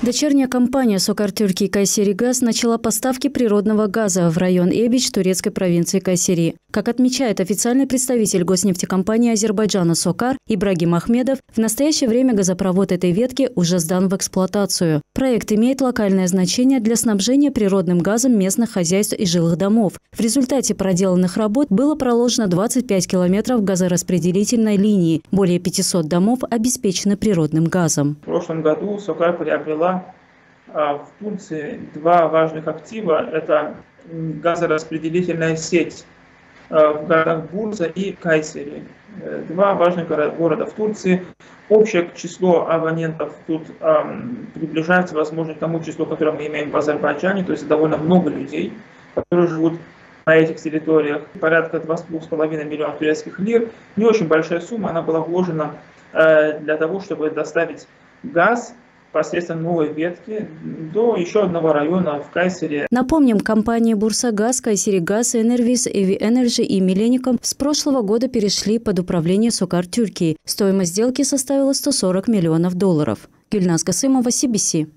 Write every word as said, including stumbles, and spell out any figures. Дочерняя компания «Сокар Тюрки» и «Кайсери Газ» начала поставки природного газа в район Эбич турецкой провинции Кайсери. Как отмечает официальный представитель госнефтекомпании Азербайджана «Сокар» Ибрагим Ахмедов, в настоящее время газопровод этой ветки уже сдан в эксплуатацию. Проект имеет локальное значение для снабжения природным газом местных хозяйств и жилых домов. В результате проделанных работ было проложено двадцать пять километров газораспределительной линии. Более пятисот домов обеспечены природным газом. В прошлом году «Сокар» приобрела в Турции два важных актива – это газораспределительная сеть в городах Бурса и Кайсери. Два важных города в Турции. Общее число абонентов тут эм, приближается, возможно, к тому числу, которое мы имеем в Азербайджане, то есть довольно много людей, которые живут на этих территориях. Порядка двух с половиной миллионов турецких лир. Не очень большая сумма, она была вложена э, для того, чтобы доставить газ посредством новой ветки до еще одного района в Кайсери. Напомним, компании «Бурса Газ», «Кайсери Газ Энервис», «Эви Энерджи» и «Милеником» с прошлого года перешли под управление «Сокар Тюрки». Стоимость сделки составила сто сорок миллионов долларов. Гюльнара Касымова, си би си.